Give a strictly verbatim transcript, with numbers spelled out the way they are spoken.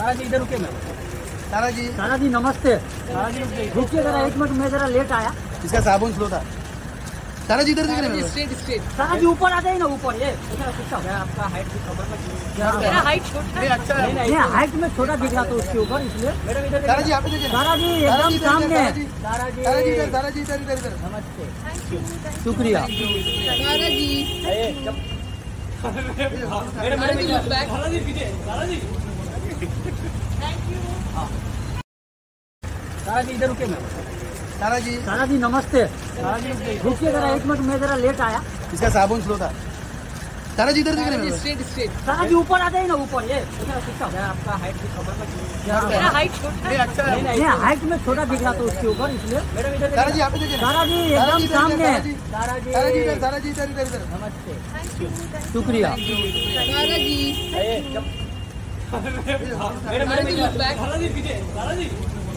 सारा जी इधर रुके ना। सारा जी सारा जी नमस्ते। सारा जी रुकिए जरा एक मिनट, मैं जरा लेट आया, इसका साबुन स्लो था। सारा जी इधर देख रहे हैं, स्ट्रेट स्ट्रेट। सारा जी ऊपर आ जाइए ना, ऊपर। ये आपका हाइट की खबर मत, मेरा हाइट छोटा है। अच्छा नहीं, हाइट में छोटा दिख रहा था उसके ऊपर, इसलिए मैडम इधर। सारा जी आप देखिए, सारा जी एकदम सामने। सारा जी सारा जी इधर, सारा जी इधर इधर इधर। नमस्ते, शुक्रिया Sara ji. Madam madam ji back. Sara ji पीछे, सारा जी थैंक यू। सारा जी इधर रुके ना। सारा जी सारा जी नमस्ते। सारा जी रुकिए जरा एक मिनट, मैं जरा लेट आया, इसका साबुन स्लो था। सारा जी इधर देख रहे हैं, स्ट्रेट स्ट्रेट। सारा जी ऊपर आ जाइए ना, ऊपर। ये आपका हाइट की खबर मत, मेरा हाइट छोटा है। अच्छा नहीं, हाइट में छोटा दिख रहा था उसके ऊपर, इसलिए मैडम इधर। सारा जी आप देखिए, सारा जी एकदम सामने। सारा जी सारा जी इधर, सारा जी इधर इधर इधर। नमस्ते, शुक्रिया Sara ji. Madam madam ji back. Sara ji पीछे, सारा जी।